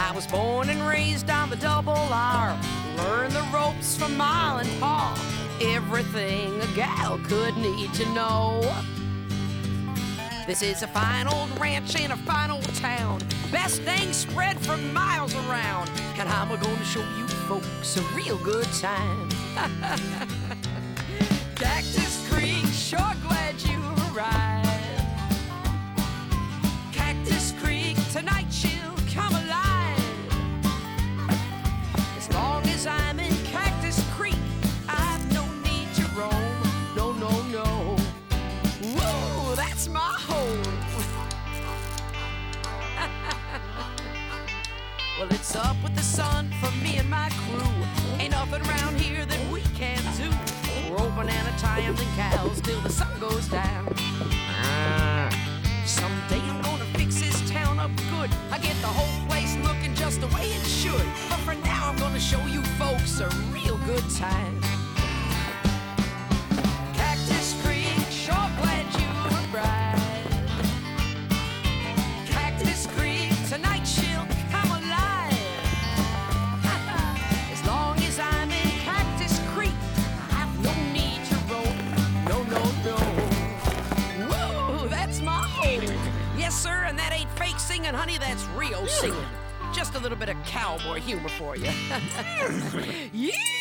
I was born and raised on the Double R. Learned the ropes from Ma and Pa. Everything a gal could need to know. This is a fine old ranch in a fine old town. Best things spread for miles around. And I'm gonna show you folks a real good time. Cactus Creek, sure glad you arrived. Cactus Creek, tonight she'll come alive. As long as I'm in Cactus Creek, I've no need to roam. No, no, no. Whoa, that's my home. Well, it's up with the sun for me and my crew. Ain't nothing around here that we can't do. We're open and a tying cows till the sun goes down. Someday I'm gonna fix this town up good. I get the whole place looking just the way it should. But for now I'm gonna show you folks a real good time. Cactus Creek, sure glad you arrived. Cactus Creek, tonight she'll come alive. As long as I'm in Cactus Creek, I've no need to roam. No, no, no. Whoa, that's my home. Yes, sir, and that ain't fake singing, honey, that's real singing. Just a little bit of cowboy humor for you. Yeah!